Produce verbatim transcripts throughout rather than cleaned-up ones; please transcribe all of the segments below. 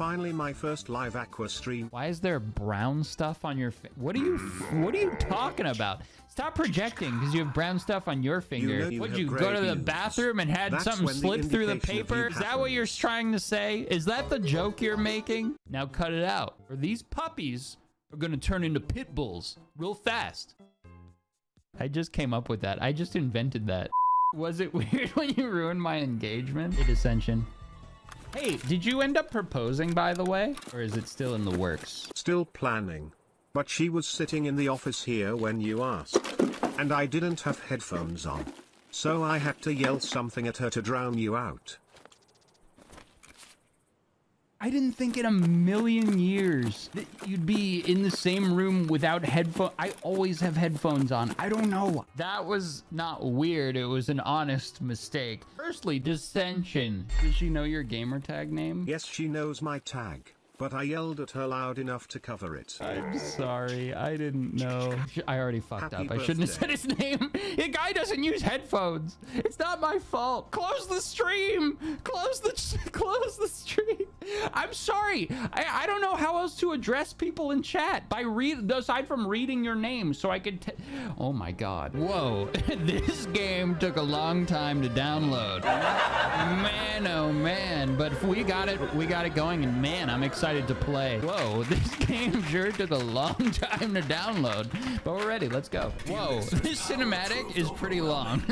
finally my first live Aqua stream. Why is there brown stuff on your finger? What are you, what are you talking about? Stop projecting, because you have brown stuff on your finger. You know you Would you go to the news. bathroom and had That's something slip through the paper? Is that what you're trying to say? Is that the joke you're making? Now cut it out, or these puppies are gonna turn into pit bulls real fast. I just came up with that. I just invented that. Was it weird when you ruined my engagement? Hey, Dissension. Hey, did you end up proposing, by the way? Or is it still in the works? Still planning. But she was sitting in the office here when you asked. And I didn't have headphones on. So I had to yell something at her to drown you out. I didn't think in a million years that you'd be in the same room without headphones. I always have headphones on. I don't know. That was not weird. It was an honest mistake. Firstly, Dissension. Does she know your gamer tag name? Yes, she knows my tag, but I yelled at her loud enough to cover it. I'm sorry. I didn't know. I already fucked Happy up. Birthday. I shouldn't have said his name. The guy doesn't use headphones. It's not my fault. Close the stream. Close the close the stream. I'm sorry. I, I don't know how else to address people in chat by read aside from reading your name so I could. Oh my God. Whoa. This game took a long time to download. Man, oh man. But if we got it, we got it going, and man, I'm excited to play. Whoa, this game sure took a long time to download, but we're ready. Let's go. Whoa, this cinematic is pretty long.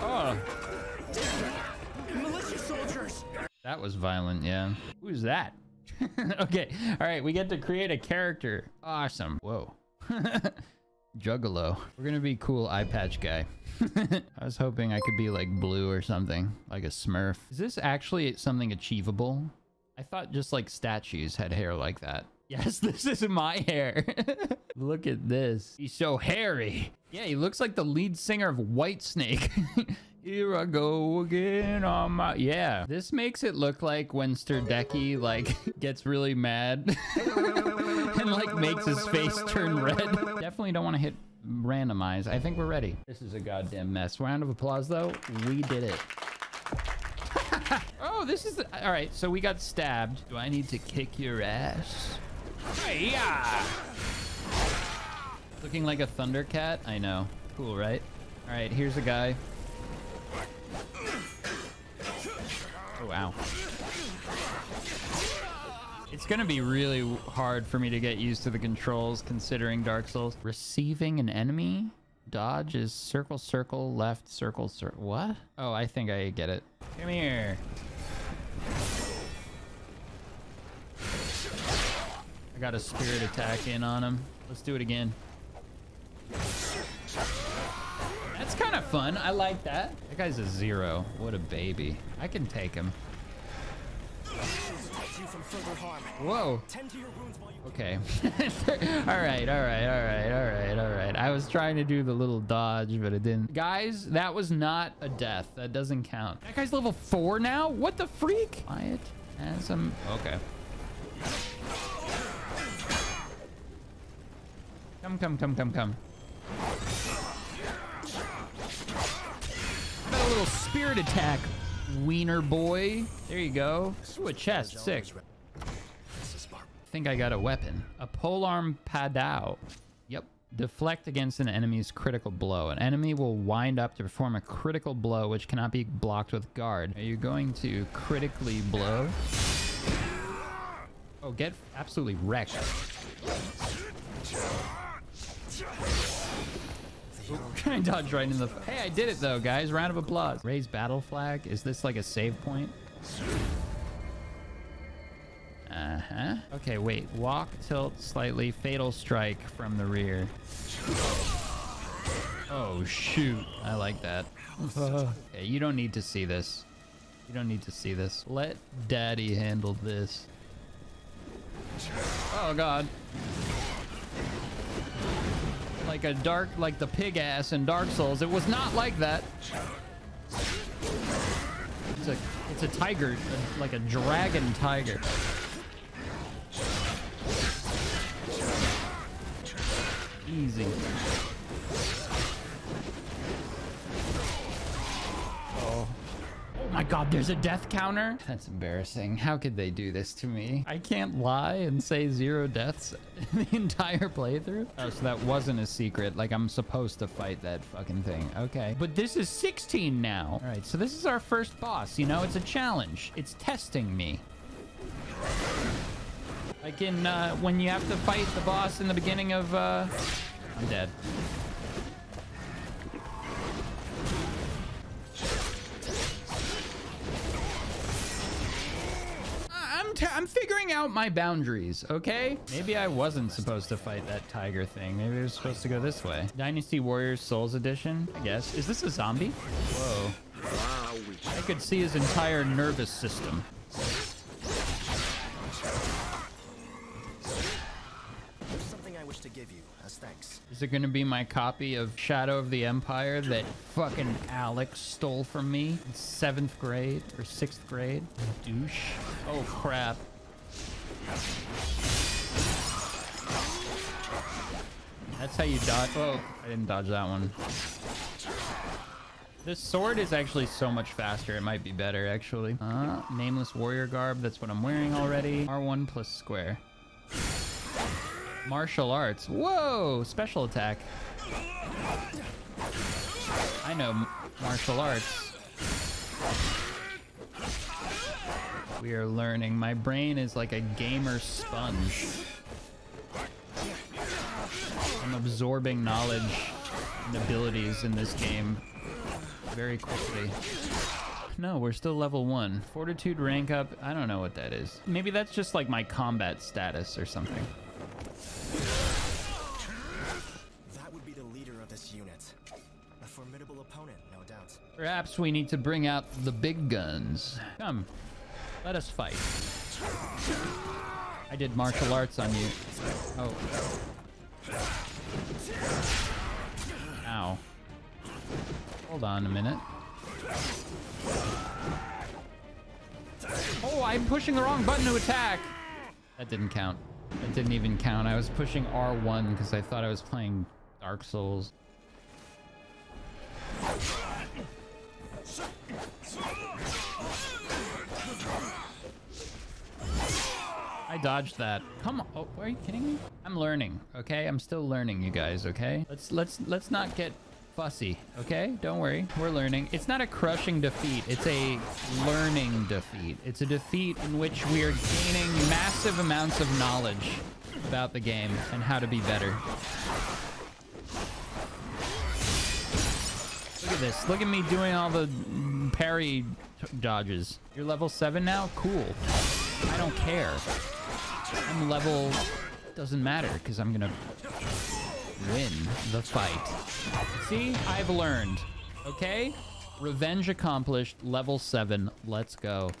Oh. Malicious soldiers. That was violent, yeah. Who's that? Okay, all right, we get to create a character. Awesome. Whoa. Juggalo. We're gonna be cool eye patch guy. I was hoping I could be like blue or something, like a Smurf. Is this actually something achievable? I thought just like statues had hair like that. Yes, this is my hair. Look at this. He's so hairy. Yeah, he looks like the lead singer of Whitesnake. Here I go again on my... Yeah. This makes it look like when Sterdeki like gets really mad and like makes his face turn red. Definitely don't want to hit randomize. I think we're ready. This is a goddamn mess. Round of applause though. We did it. Oh, this is the... All right, so we got stabbed. Do I need to kick your ass? Hey-ya! Looking like a Thundercat. I know. Cool, right? All right, here's a guy. Oh, wow. It's gonna be really hard for me to get used to the controls considering Dark Souls. Receiving an enemy? Dodge is circle, circle, left, circle, circle. What? Oh, I think I get it. Come here. I got a spirit attack in on him. Let's do it again. That's kind of fun. I like that. That guy's a zero. What a baby. I can take him. Whoa. Okay. Alright, alright, alright, alright, alright. I was trying to do the little dodge, but it didn't. Guys, that was not a death. That doesn't count. That guy's level four now? What the freak? Quiet as I'm... Okay. Come, come, come, come, come. How about a little spirit attack? Wiener boy. There you go. Ooh, a chest. Sick. I think I got a weapon. A polearm padau. Yep. Deflect against an enemy's critical blow. An enemy will wind up to perform a critical blow which cannot be blocked with guard. Are you going to critically blow? Oh, get absolutely wrecked. Trying to dodge right in the... Hey, I did it though, guys. Round of applause. Raise battle flag. Is this like a save point? Uh-huh. Okay, wait. Walk, tilt, slightly. Fatal strike from the rear. Oh, shoot. I like that. Okay, you don't need to see this. You don't need to see this. Let daddy handle this. Oh, God. Like a dark, like the pig ass in Dark Souls. It was not like that. It's a, it's a tiger, like a dragon tiger. Easy. Oh. Oh my my god, there's a death counter? That's embarrassing. How could they do this to me? I can't lie and say zero deaths the entire playthrough. Oh, so that wasn't a secret. Like, I'm supposed to fight that fucking thing. Okay. But this is sixteen now. All right, so this is our first boss. You know, it's a challenge. It's testing me. Like in, uh, when you have to fight the boss in the beginning of, uh... I'm dead. I'm, t I'm figuring out my boundaries, okay? Maybe I wasn't supposed to fight that tiger thing. Maybe I was supposed to go this way. Dynasty Warriors Souls Edition, I guess. Is this a zombie? Whoa. I could see his entire nervous system. To give you as thanks. Is it gonna be my copy of Shadow of the Empire that fucking Alex stole from me in seventh grade or sixth grade? Douche. Oh crap. That's how you dodge. Oh, I didn't dodge that one. This sword is actually so much faster. It might be better actually. Uh, nameless warrior garb. That's what I'm wearing already. R one plus square. Martial arts. Whoa! Special attack. I know martial arts. We are learning. My brain is like a gamer sponge. I'm absorbing knowledge and abilities in this game very quickly. No, we're still level one. Fortitude rank up. I don't know what that is. Maybe that's just like my combat status or something. That would be the leader of this unit. A formidable opponent, no doubt. Perhaps we need to bring out the big guns. Come, let us fight. I did martial arts on you. Oh. Ow. Hold on a minute. Oh, I'm pushing the wrong button to attack. That didn't count. It didn't even count. I was pushing R one because I thought I was playing Dark Souls. I dodged that. Come on. Oh, are you kidding me? I'm learning, okay? I'm still learning, you guys, okay? Let's let's let's not get fussy, okay? Don't worry. We're learning. It's not a crushing defeat. It's a learning defeat. It's a defeat in which we are gaining massive amounts of knowledge about the game and how to be better. Look at this. Look at me doing all the parry dodges. You're level seven now? Cool. I don't care. I'm level... Doesn't matter because I'm gonna... win the fight. See, I've learned. Okay, revenge accomplished. Level seven. Let's go.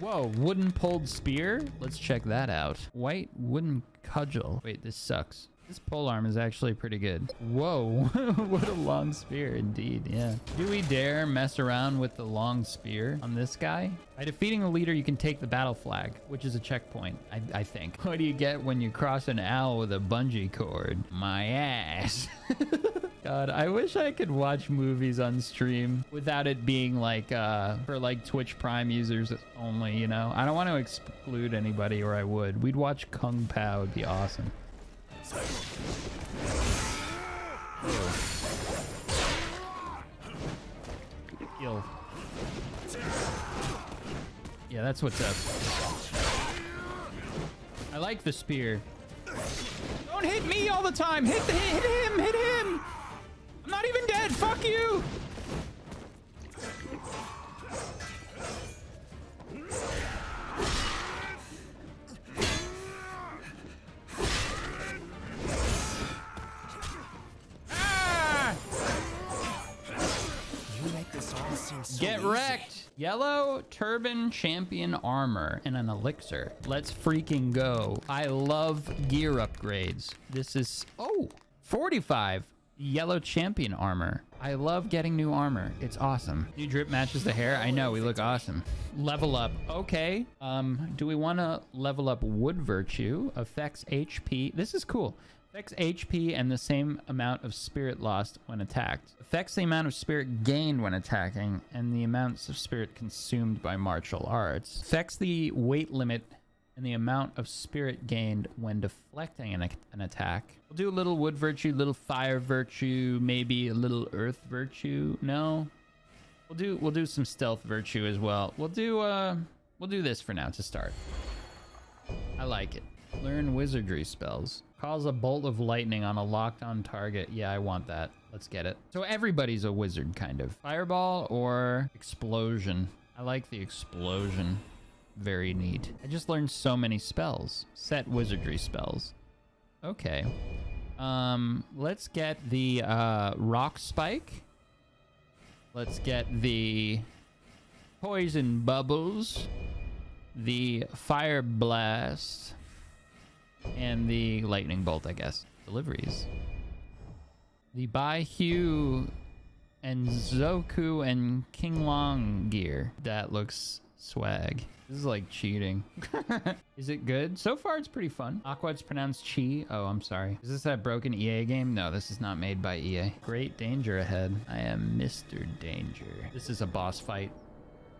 Whoa, wooden pulled spear. Let's check that out. White wooden cudgel. Wait, this sucks. This polearm is actually pretty good. Whoa, what a long spear indeed. Yeah. Do we dare mess around with the long spear on this guy? By defeating a leader, you can take the battle flag, which is a checkpoint, I, I think. What do you get when you cross an owl with a bungee cord? My ass. God, I wish I could watch movies on stream without it being like, uh, for like Twitch Prime users only, you know? I don't want to exclude anybody or I would. We'd watch Kung Pao, it'd be awesome. Yo. Yeah, that's what's up. I like the spear. Don't hit me all the time. Hit, the, hit him. Hit him. I'm not even dead. Fuck you. Get wrecked! Yellow turban champion armor and an elixir. Let's freaking go. I love gear upgrades. This is, oh, forty-five yellow champion armor. I love getting new armor. It's awesome. New drip matches the hair. I know, we look awesome. Level up. Okay. Um, do we want to level up wood virtue? Affects H P. This is cool. Affects H P and the same amount of spirit lost when attacked. Affects the amount of spirit gained when attacking and the amounts of spirit consumed by martial arts. Affects the weight limit and the amount of spirit gained when deflecting an, an attack. We'll do a little wood virtue, little fire virtue, maybe a little earth virtue. No, we'll do we'll do some stealth virtue as well. We'll do uh we'll do this for now to start. I like it. Learn wizardry spells. Cause a bolt of lightning on a locked-on target. Yeah, I want that. Let's get it. So everybody's a wizard, kind of. Fireball or explosion. I like the explosion. Very neat. I just learned so many spells. Set wizardry spells. Okay. Um, let's get the uh, rock spike. Let's get the poison bubbles, the fire blast, and the lightning bolt, I guess. Deliveries. The Bai Hu and Zoku and Kinglong gear. That looks swag. This is like cheating. Is it good? So far, it's pretty fun. Aqua, it's pronounced Chi. Oh, I'm sorry. Is this that broken E A game? No, this is not made by E A. Great danger ahead. I am Mister Danger. This is a boss fight.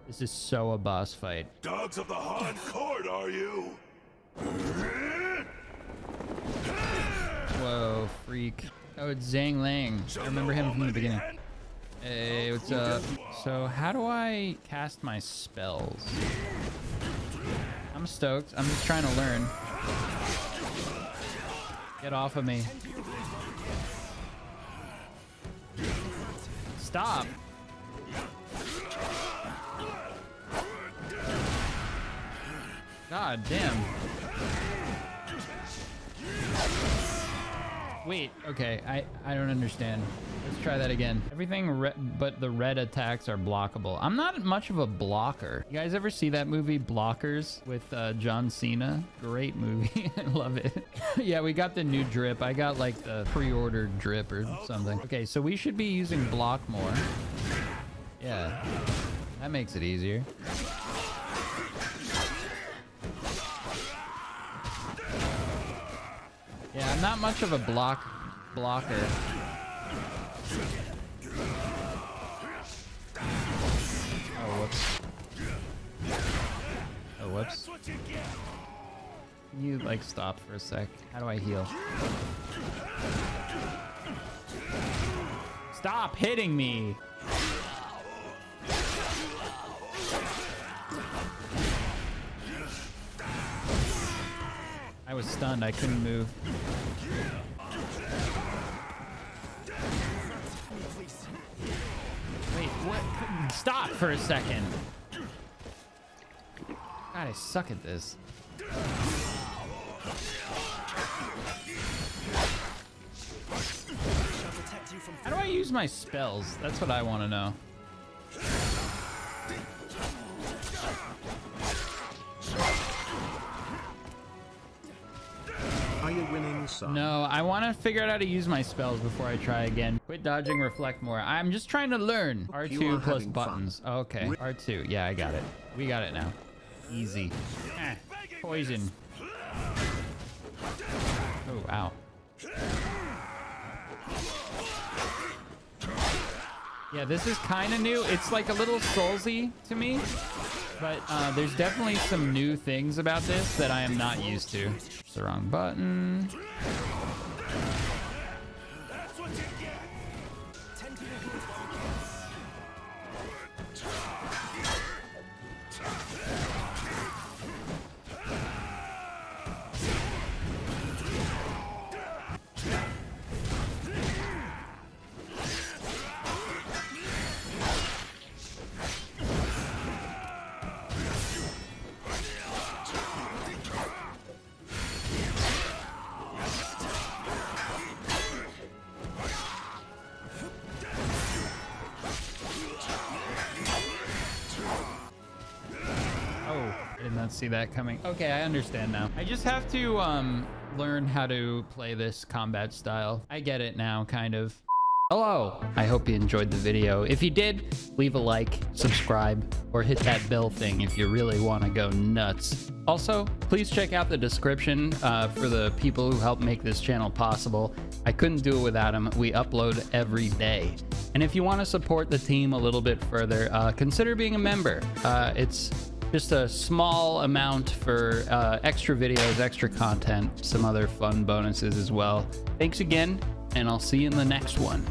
This is so a boss fight. Dogs of the Han Court, are you? Whoa, freak. Oh, it's Zhang Lang. I remember him from the beginning. Hey, what's up? So how do I cast my spells? I'm stoked. I'm just trying to learn. Get off of me. Stop. God damn. Wait, okay, I, I don't understand. Let's try that again. Everything re but the red attacks are blockable. I'm not much of a blocker. You guys ever see that movie Blockers with uh, John Cena? Great movie. I love it. Yeah, we got the new drip. I got like the pre-ordered drip or something. Okay, so we should be using block more. Yeah, that makes it easier. Yeah, I'm not much of a block blocker. Oh, whoops. Oh, whoops. Can you, like, stop for a sec? How do I heal? Stop hitting me! I was stunned. I couldn't move. Wait, what? Stop for a second. God, I suck at this. How do I use my spells? That's what I want to know. No, I want to figure out how to use my spells before I try again. Quit dodging, reflect more. I'm just trying to learn. R two plus buttons. Fun. Okay. R two. Yeah, I got it. We got it now. Easy. Eh, poison. Oh, wow. Yeah, this is kind of new. It's like a little Soulsy to me. But uh, there's definitely some new things about this that I am not used to. It's the wrong button. See that coming. Okay, I understand now. I just have to um learn how to play this combat style. I get it now, kind of. Hello, I hope you enjoyed the video. If you did, leave a like, subscribe, or hit that bell thing if you really want to go nuts. Also, please check out the description uh, for the people who help make this channel possible. I couldn't do it without them. We upload every day. And if you want to support the team a little bit further, uh, consider being a member. Uh, it's just a small amount for uh, extra videos, extra content, some other fun bonuses as well. Thanks again, and I'll see you in the next one.